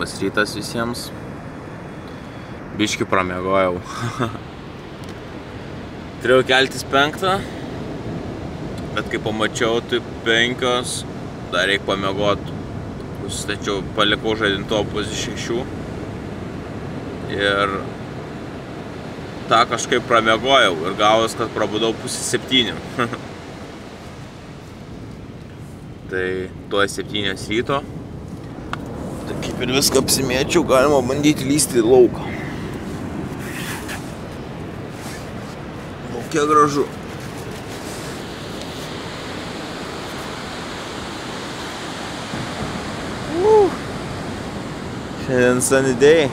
Labas rytas visiems. Biškį pramiegojau. Turėjau keltis 5, bet kai pamačiau, tai 5, dar reikia pamiegot. Tačiau palikau žadintuvo pusę 6 ir tą kažkaip pramiegojau ir gavos, kad prabudau pusę 7. Tai tuoj 7 ryto. Kaip ir viską apsimėčiau, galima bandyti lysti į lauką. Lauke gražu. Šiandien sunny day.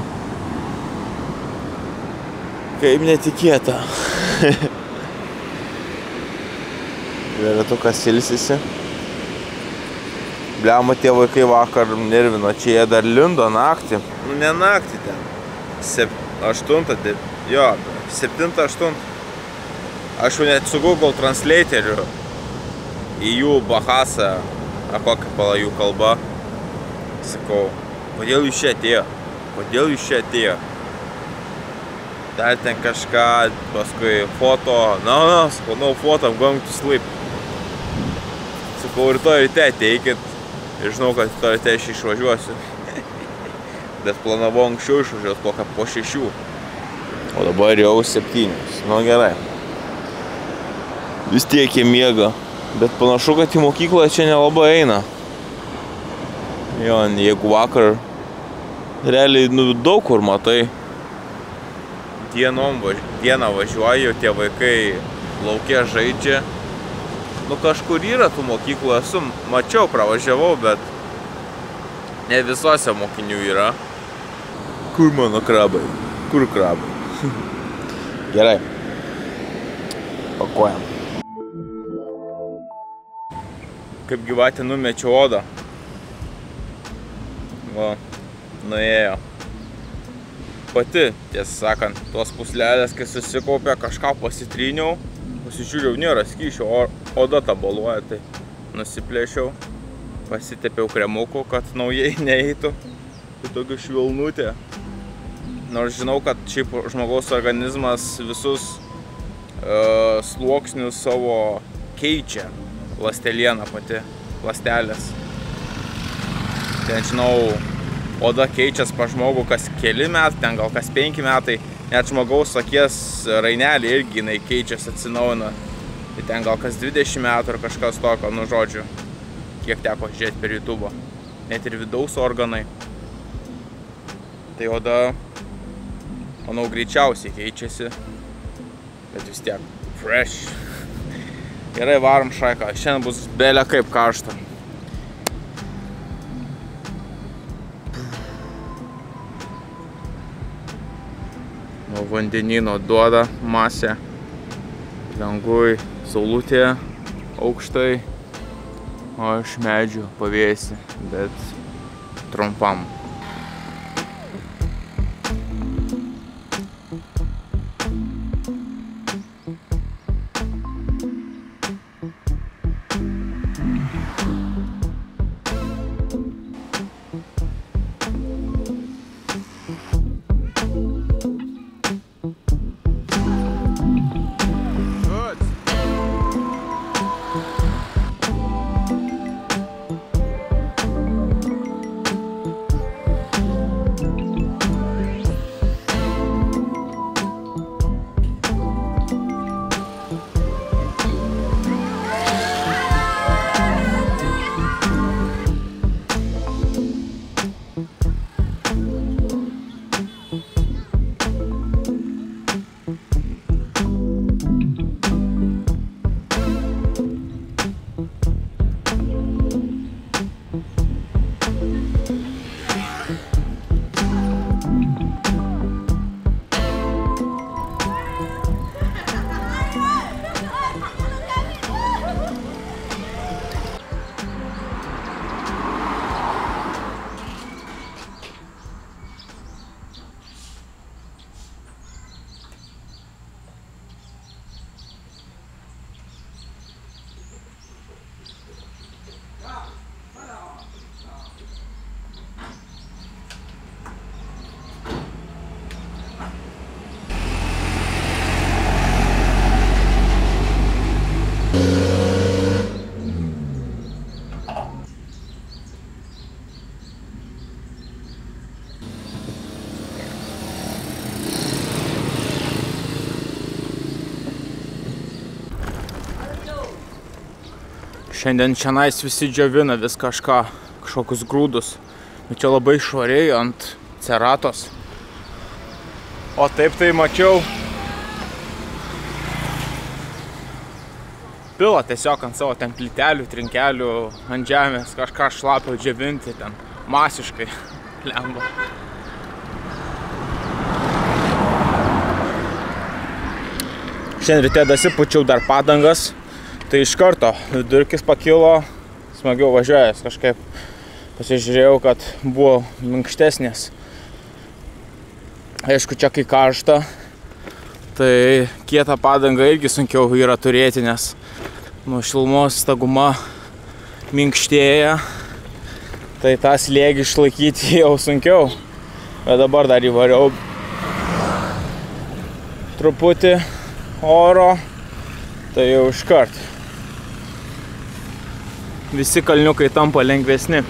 Kaip netikėta. Vėlėtukas ilsisi. Bliama, tie vaikai vakar nervino, čia jie dar lindo naktį. Nu, ne naktį ten. 7, 8, jo, 7, 8. Aš jau net su Google translatoriu į jų bahasą, kokia pala jų kalba. Sakau, kodėl jūs čia atėjo? Kodėl jūs čia atėjo? Dar ten kažką, paskui foto. No, sakau, no photo, I'm going to sleep. Sakau, rytoj ryte ateikit. Ir žinau, kad to ryte aš išvažiuosiu. Bet planavau anksčiau išvažiuos, kokią po 6. O dabar jau 7. Nu gerai. Vis tiek jie miega. Bet panašu, kad į mokyklą čia nelabai eina. Jo, jeigu vakar realiai daug kur matai. Dieną važiuoju, tie vaikai lauke žaidžia. Nu, kažkur yra tų mokyklų, esu, mačiau, pravažiavau, bet ne visose mokinių yra. Kur mano krabai? Kur krabai? Gerai. Pakuojam. Kaip gyvatė numečiau odą. Va, nuėjo. Pati, tiesą sakant, tuos puslelės, kai susikaupė, kažką pasitryniau. Pasižiūrėjau, nėra skyšio, oda tabaluoja, tai nusiplėšiau, pasitepiau kremuku, kad naujai neeitų. Tai tokia švilnutė. Nors žinau, kad šiaip žmogaus organizmas visus sluoksnius savo keičia. Ląstelieną pati, ląstelės. Ten žinau, oda keičias pa žmogų kas keli metai, ten gal kas 5 metai. Net žmogaus akies rainelį irgi jinai keičiasi, atsinaujina. Tai ten gal kas 20 metų ar kažkas tokio, nu žodžiu, kiek teko žiūrėti per YouTube'o. Net ir vidaus organai. Tai oda, manau, greičiausiai keičiasi. Bet vis tiek, fresh. Gerai, varom šaiką. Šiandien bus belė kaip karšta. Vandenino duoda masę, dangui, saulutė, aukštai, o iš medžių pavėsi, bet trumpam. Šiandien šiandien visi džiavina vis kažką, kažkokius grūdus, bet čia labai švariai ant ceratos. O taip tai mačiau. Pila tiesiog ant savo ten plytelių, trinkelių, ant žemės, kažką šlapio džiavinti ten, masiškai lemba. Šiandien ryte dasipučiau dar padangas. Tai iš karto vidurkis pakilo, smagiau važiuojęs, kažkaip pasižiūrėjau, kad buvo minkštesnės. Aišku, čia kai karšta, tai kietą padangą irgi sunkiau yra turėti, nes nuo šilumos staguma minkštėja, tai tą slėgį išlaikyti jau sunkiau. Bet dabar dar įvariau truputį oro, tai jau iš karto. Visi kalniukai tampa lengvesni.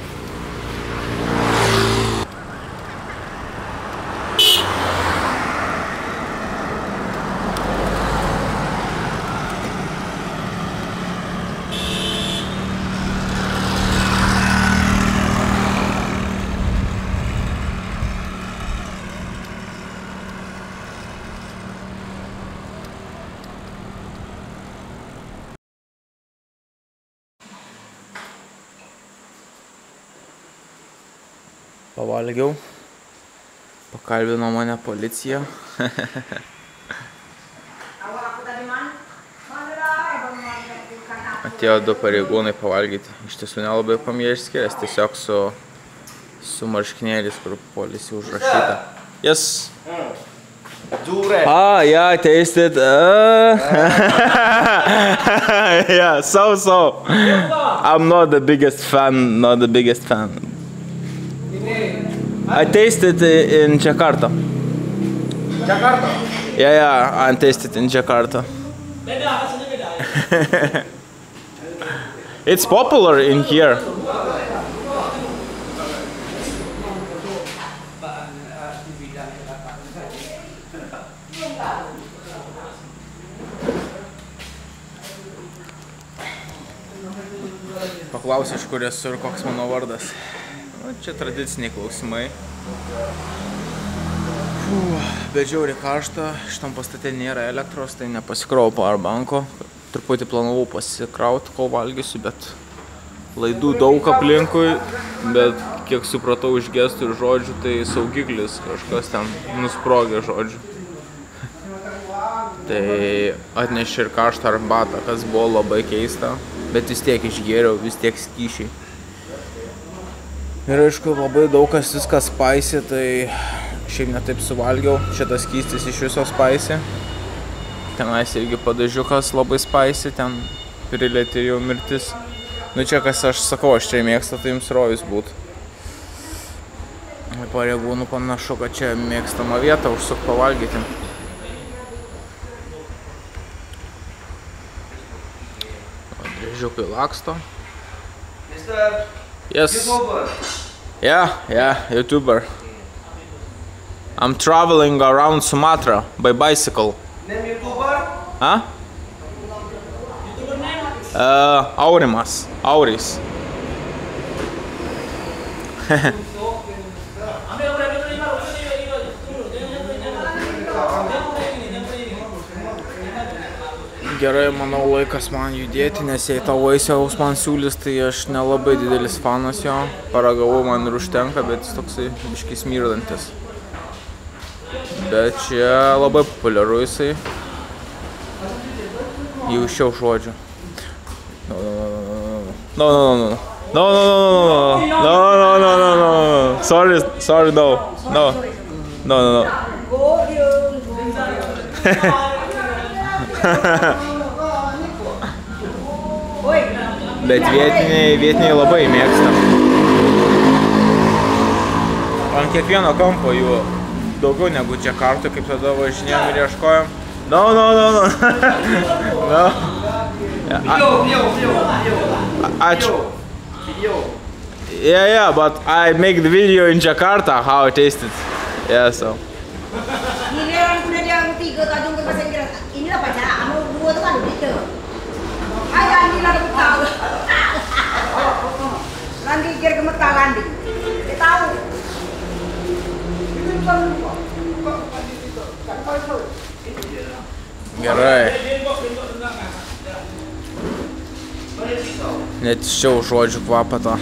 Pavalgiau, pakalbino mane policija. Atėjo du pareigūnai pavalgyti. Iš tiesų nelabai pamėgė išskiręs, tiesiog su marškinėlis, kur policija užrašyta. Yes. Ah, yeah, I tasted. Yeah, so. I'm not the biggest fan. I tasted in Jakarta. Jakarta? Yeah, I tasted in Jakarta. It's popular in here. Paklausiu, iš kur esu ir koks mano vardas. Čia tradiciniai klausimai. Bet žiauriai karšta, šitam pastate nėra elektros, tai nepasikrauju powerbanko. Truputį planavau pasikrauti, kol valgysiu, bet laidų daug aplinkui. Bet kiek supratau iš gestų ir žodžių, tai saugiklis kažkas ten nusprogė žodžių. Tai atnešė ir karštą arbatą, kas buvo labai keista. Bet vis tiek išgėriau, vis tiek skyšiai. Ir aišku, labai daug kas viskas spaisi, tai šiaip netaip suvalgiau. Šitas skystis iš viso spaisi. Tenais irgi padažiukas labai spaisi, ten prilėti jau mirtis. Nu čia kas aš sakau, aš čia mėgsta, tai jums rojus būtų. Pareigūnų panašu, kad čia mėgstama vieta, užsuk pavalgyti. Driežiukai laksto. Yes. Yeah, YouTuber. I'm traveling around Sumatra by bicycle. Name YouTuber? Huh? YouTuber name? Auris. Gerai, manau, laikas man judėti, nes jei tą vaisiaus man siūlys, tai aš nelabai didelis fanas jo. Paragavau, man ir užtenka, bet jis toksai biškai smirdantis. Bet čia labai populiaru jisai. Jau iš jau žodžių. No. Sorry, no. Bet vietiniai labai mėgsta. Ant kiekvieno kampo jų daugiau negu čia kartu, kaip tada važinėjom ir ieškojom. No. Yeah, but I make the video in Jakarta how I taste it. Yeah, so. Gerai. Net šiau žodžių kvapata.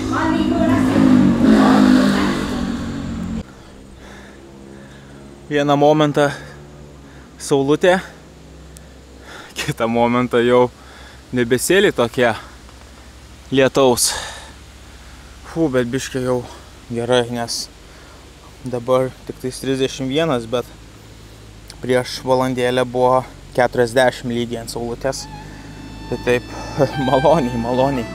Vieną momentą saulutė, kitą momentą jau debesėliai tokie lietaus. Fū, bet biškai jau gerai, nes dabar tik tais 31, bet prieš valandėlę buvo 40 lygiai ant saulutės. Tai taip, maloniai, maloniai.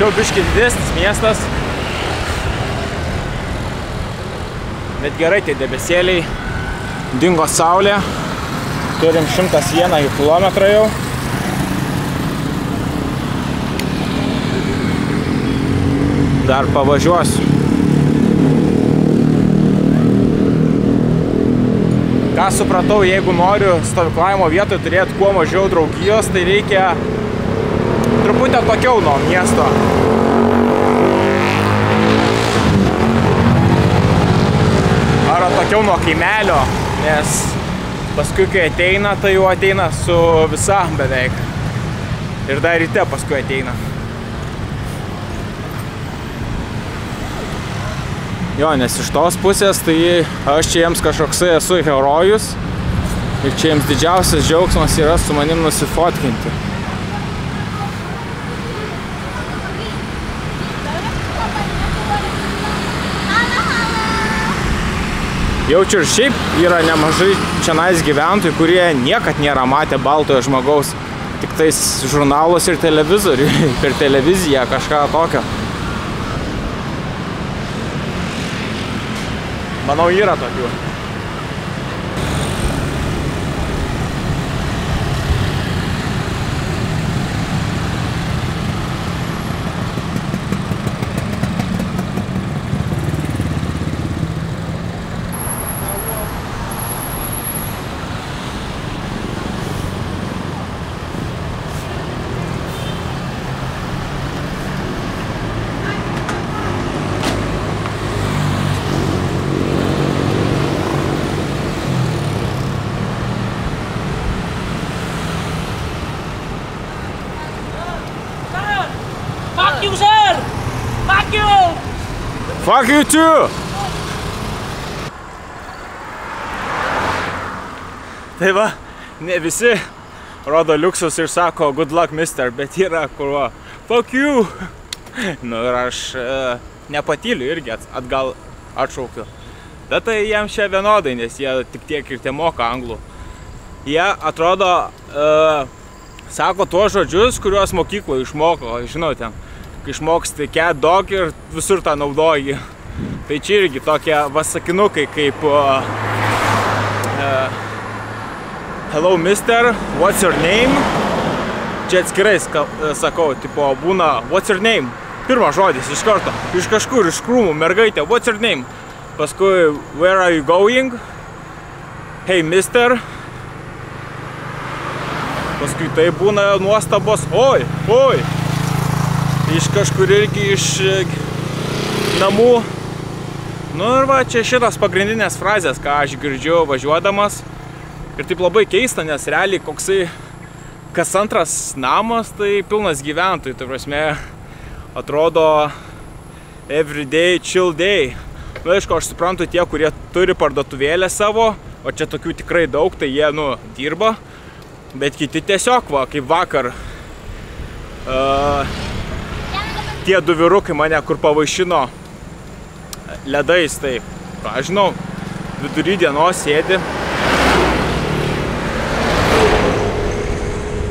Čia biškai didesnis miestas, bet gerai tie debesėliai, dingo saulė, turim 101 kilometrą jau. Dar pavažiuosiu. Ką supratau, jeigu noriu stovyklavimo vietoje turėti kuo mažiau draugijos, tai reikia truputį atokiau nuo miesto. Ar atokiau nuo kaimelio, nes paskui, kai ateina, tai jau ateina su visa beveik. Ir dar ryte paskui ateina. Jo, nes iš tos pusės, tai aš čia jiems kažkoksai esu herojus. Ir čia jiems didžiausias džiaugsmas yra su manim nusifotkinti. Jaučiu ir šiaip yra nemažai čionais gyventojų, kurie niekad nėra matę baltojo žmogaus, tik tais žurnalos ir televizorių, per televiziją kažką tokio. Manau, yra tokių. Fuck you too! Tai va, ne visi rodo liuksus ir sako good luck mister, bet yra kurva fuck you! Nu ir aš nepatyliu irgi atgal atšaukiu. Bet tai jiems čia vienodai, nes jie tik tiek ir tie moka anglų. jie atrodo sako tuos žodžius, kuriuos mokykloje išmoko, žinote, kai išmoksti cat, dog ir visur tą naudoji. Tai čia irgi tokie vasakinukai kaip hello mister, what's your name? Čia atskirai sakau, tipo būna what's your name? Pirmas žodis iš karto, iš kažkur, iš krūmų, mergaitė, what's your name? Paskui where are you going? Hey mister. Paskui tai būna nuostabos, oi, oi. Iš kažkur irgi iš namų. Nu ir va, čia šitos pagrindinės frazės, ką aš girdžiu važiuodamas. Ir taip labai keista, nes realiai koksai kas antras namas, tai pilnas gyventojų. Tai prasme, atrodo everyday chill day. Nu, aišku, aš suprantu tie, kurie turi parduotuvėlę savo, o čia tokių tikrai daug, tai jie, nu, dirba. Bet kiti tiesiog, va, kaip vakar. Tie du vyrukai mane kur pavaišino ledais, tai, aš žinau, vidury dienos sėdi.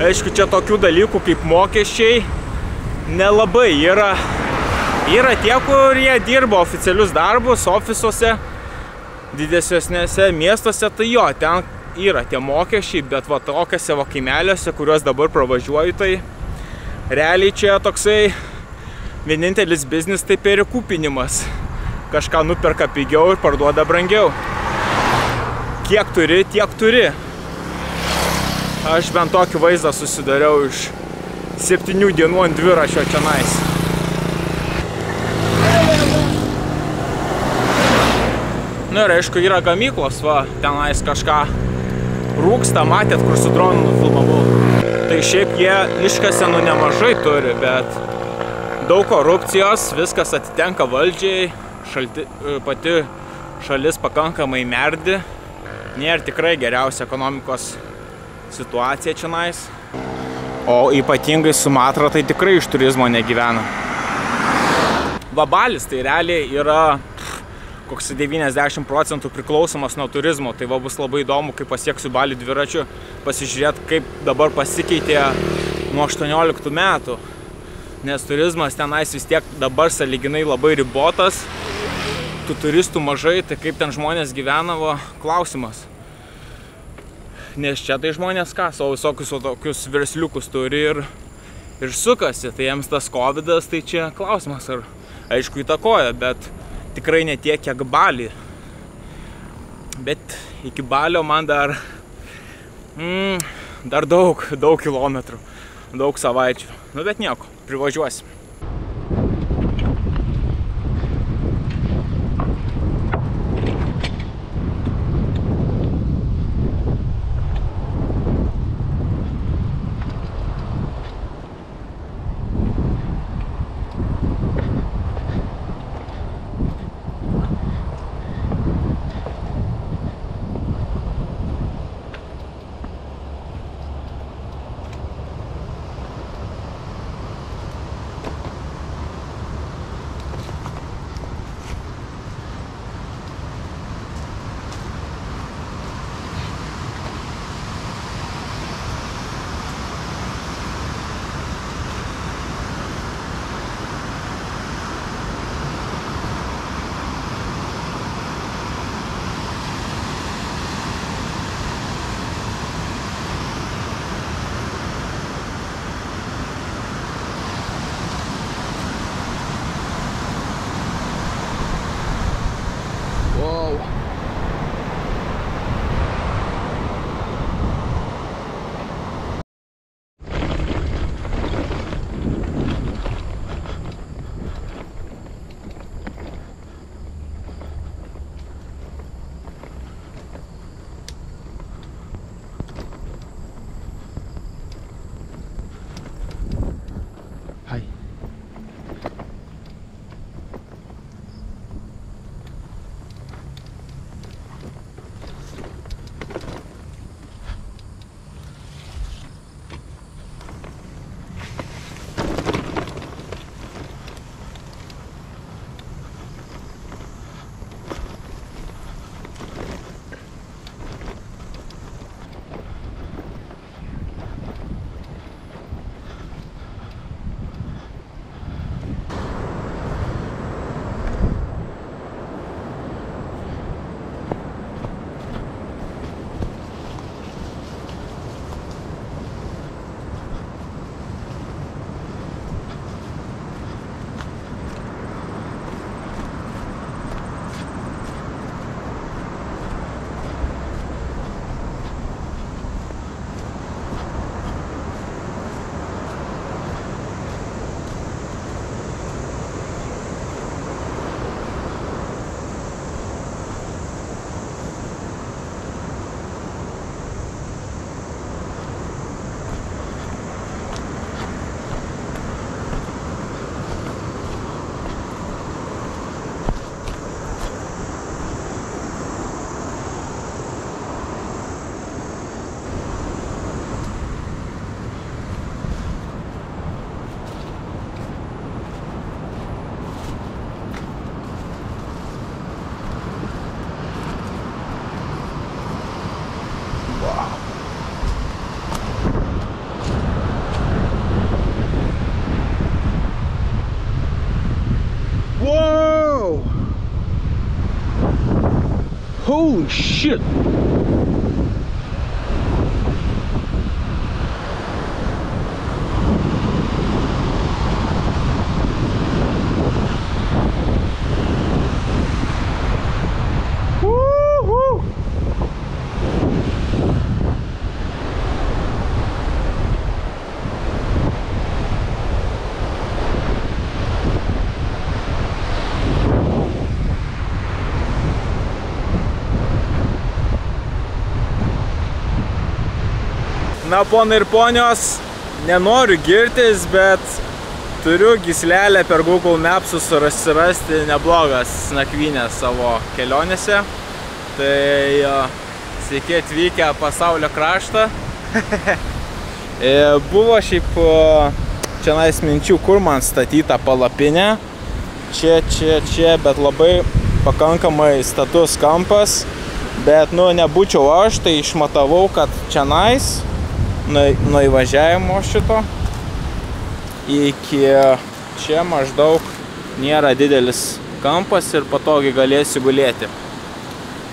Aišku, čia tokių dalykų kaip mokesčiai nelabai yra. Yra tie, kurie dirba oficialius darbus ofisuose, didesniuose miestuose, tai jo, ten yra tie mokesčiai, bet va tokiuose va kaimeliuose, kuriuos dabar pravažiuoju, tai realiai čia toksai vienintelis biznis tai perikūpinimas. Kažką nuperka pigiau ir parduoda brangiau. Kiek turi, tiek turi. Aš bent tokį vaizdą susidariau iš 7 dienų ant dviračio čionais. Nu ir aišku, yra gamyklos, va, tenais kažką rūksta, matėt, kur su dronu nufilmavau. Tai šiaip jie iškasenų nemažai turi, bet daug korupcijos, viskas atitenka valdžiai, pati šalis pakankamai merdi, nėra tikrai geriausia ekonomikos situacija čionais. O ypatingai Sumatra tai tikrai iš turizmo negyvena. Balis tai realiai yra koks 90% priklausomas nuo turizmo, tai va bus labai įdomu, kai pasieksiu Balį dviračiu, pasižiūrėti, kaip dabar pasikeitė nuo 18 metų. Nes turizmas tenais vis tiek dabar sąlyginai labai ribotas, tų turistų mažai, tai kaip ten žmonės gyvenavo, klausimas. Nes čia tai žmonės ką, savo visokius tokius versliukus turi ir sukasi, tai jiems tas COVID-as, tai čia klausimas, ar aišku įtakoja, bet tikrai ne tiek, kiek Balį. Bet iki Balio man dar daug kilometrų, daug savaičių, nu bet nieko, privažiuosim. Holy shit! Na, ponai ir ponios, nenoriu girtis, bet turiu gyslelę per Google Maps susirasti neblogas nakvynės savo kelionėse. Tai sveiki atvykę pasaulio kraštą. Buvo šiaip čianais minčių, kur man statyta palapinė. Čia, bet labai pakankamai status kampas. Bet, nu, nebūčiau aš, tai išmatavau, kad čianais nuo įvažiavimo šito iki čia maždaug nėra didelis kampas ir patogiai galėsiu gulėti.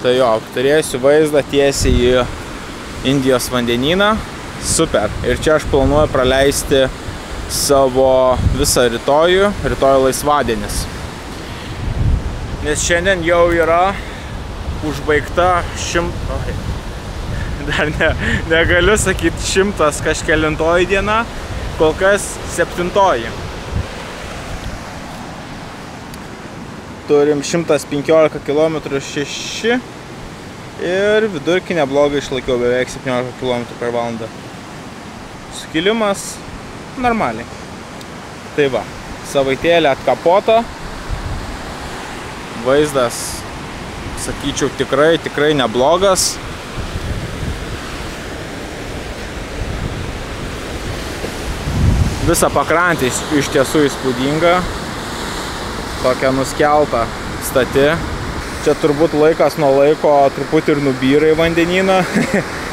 Tai jo, turėsiu vaizdą tiesiai į Indijos vandenyną. Super. Ir čia aš planuoju praleisti savo visą rytojų. Rytoj laisvadienis. Nes šiandien jau yra užbaigta dar negaliu sakyti 100 kažkelintoji diena, kol kas 7. Turim 115 km 6 ir vidurkį neblogai išlaikiau, beveik 17 km per valandą. Sukilimas normaliai. Tai va, savaitėlė atkapota. Vaizdas, sakyčiau, tikrai neblogas. Visa pakrantė iš tiesų įspūdinga, tokia nuskelta stati. Čia turbūt laikas nuo laiko truputį ir nubyra į vandenyną.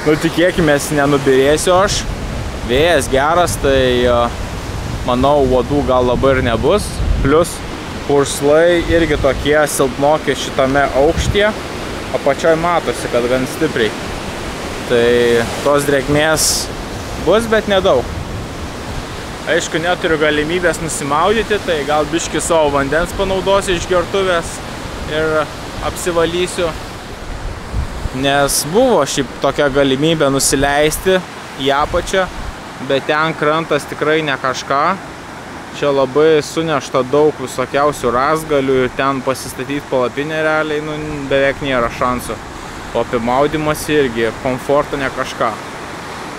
Nu, tikėkimės, nenubirėsiu aš. Vėjas geras, tai manau, uodų gal labai ir nebus. Plius purslai irgi tokie silpnoki šitame aukštyje. Apačioj matosi, kad gan stipriai. Tai tos drėgmės bus, bet nedaug. Aišku, neturiu galimybės nusimaudyti, tai gal biškį savo vandens panaudosiu iš gertuvės ir apsivalysiu. Nes buvo šiaip tokia galimybė nusileisti į apačią, bet ten krantas tikrai ne kažką. Čia labai sunešta daug visokiausių rąstgalių ir ten pasistatyti palapinę realiai, nu, beveik nėra šansų. O apie maudymąsi irgi komforto ne kažką.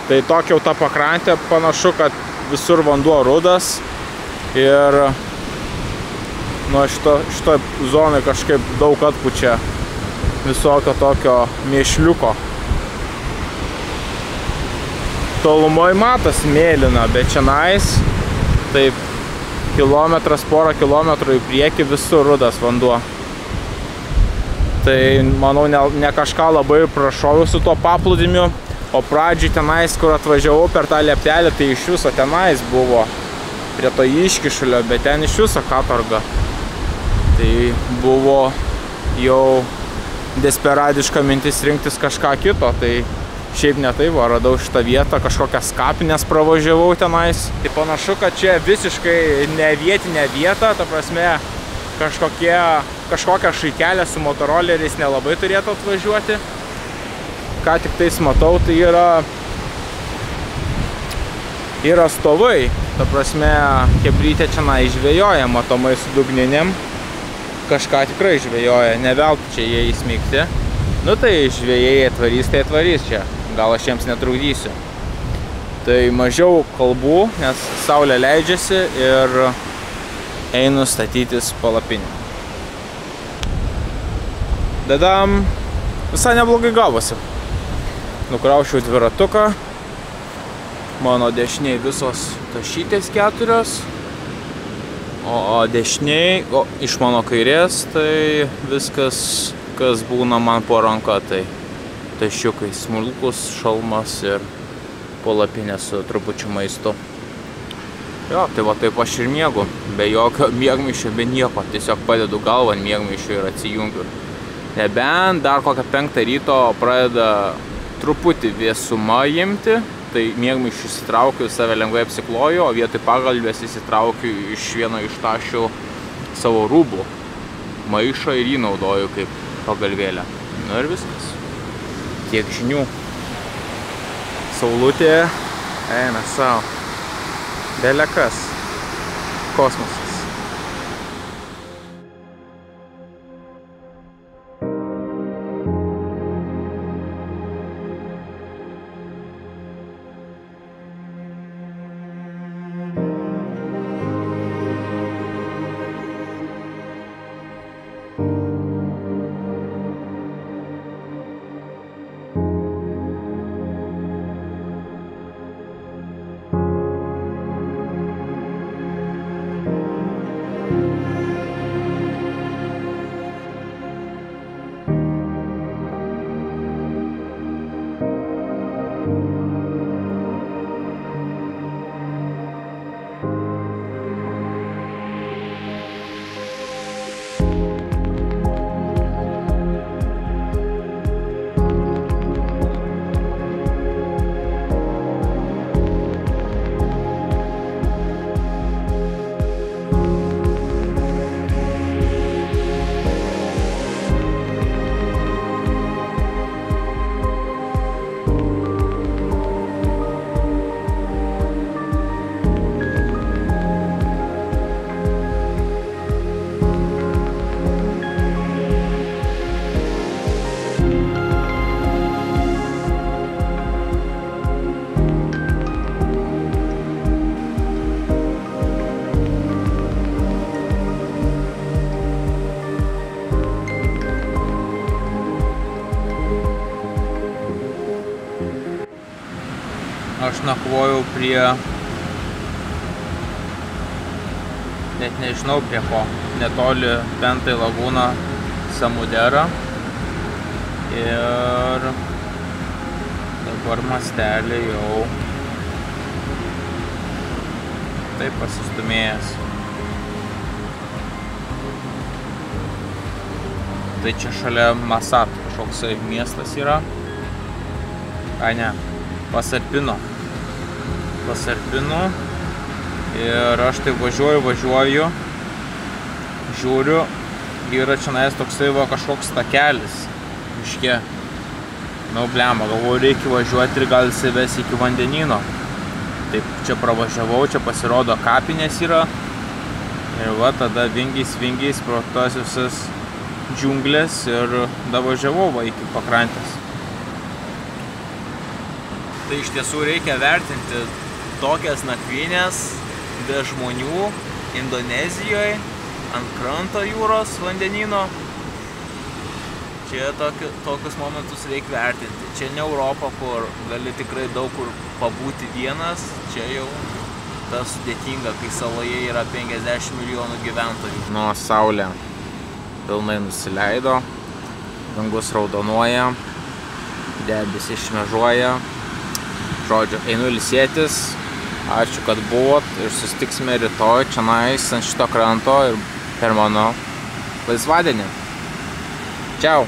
Tai tokia jau ta pakrantė, panašu, kad visur vanduo rudas ir nuo šito zonai kažkaip daug atpučia visokio tokio mėšliuko. Tolumoj matas mėlyna, bet čianais taip kilometras, porą kilometrų į priekį visur rudas vanduo. Tai manau, ne kažką labai prašoviu su tuo paplūdimiu. O pradžiui tenais, kur atvažiavau per tą lieptelį, tai iš viso tenais buvo prie to iškišulio, bet ten iš viso katorga. Tai buvo jau desperadiška mintis rinktis kažką kito, tai šiaip ne taip, radau šitą vietą, kažkokias kapines pravažiavau tenais. Tai panašu, kad čia visiškai ne vietinė vieta, ta prasme kažkokia šaikelė su motoroleriais nelabai turėtų atvažiuoti. Ką tik tais matau, tai yra stovai. Ta prasme, kebrytė čianai žvejoja, matomai su dugninim. Kažką tikrai žvejoja, ne veltui čia jie įsmeigti. Nu tai žvejai atvarys, tai atvarys čia. Gal aš jiems netrukdysiu. Tai mažiau kalbų, nes saulė leidžiasi ir einu statytis palapinį. Dadam, visai neblogai gavosi. Nukraušiau dviratuką, mano dešiniai visos tašytės 4, o dešiniai, o iš mano kairės, tai viskas, kas būna man po ranka, tai tašiukai smulkus, šalmas ir palapinė su trupučiu maistu. Jo, tai va taip aš ir miegu, be jokio miegmaišio, be nieko, tiesiog padedu galvą ant miegmaišio ir atsijungiu. Nebent dar kokią 5 ryto pradeda truputį vėsumą imti, tai miegmaišį įsitraukiu, save lengvai apsikloju, o vietoj pagalbės įsitraukiu iš vieno iš tašių savo rūbų maišo ir jį naudoju kaip pagalvėlę. Nu ir viskas. Tiek žinių. Saulutė eina savo. Belekas. Kosmosas. Aš nakvojau prie, net nežinau prie ko, netoli Bentai lagūną Samuderą ir dabar mastelį jau taip pasistumėjęs. Tai čia šalia Masat kažkoks miestas yra, a ne, Pasarpino. Pasarpinu ir aš tai važiuoju, žiūriu, yra čionais toksai va kažkoks takelis miške. Nu blemba, galvoju, reikia važiuoti ir gal jisai ves iki vandenyno. Taip, čia pravažiavau, čia pasirodo kapinės yra ir va tada vingiais pro tas visas džiunglės ir davažiavau va iki pakrantės. Tai iš tiesų reikia vertinti tokias nakvynės be žmonių Indonezijoje ant kranto jūros vandenyno. Čia tokius momentus reikia vertinti. Čia ne Europa, kur gali tikrai daug kur pabūti vienas. Čia jau tas sudėtinga, kai saloje yra 50 milijonų gyventojų. Nuo saulė pilnai nusileido, dangus raudonuoja, debes išmežuoja. Žodžiu, einu ilsėtis, ačiū, kad buvot ir susitiksime rytoj čionais ant šito kranto ir per mano laisvadienį. Čiau!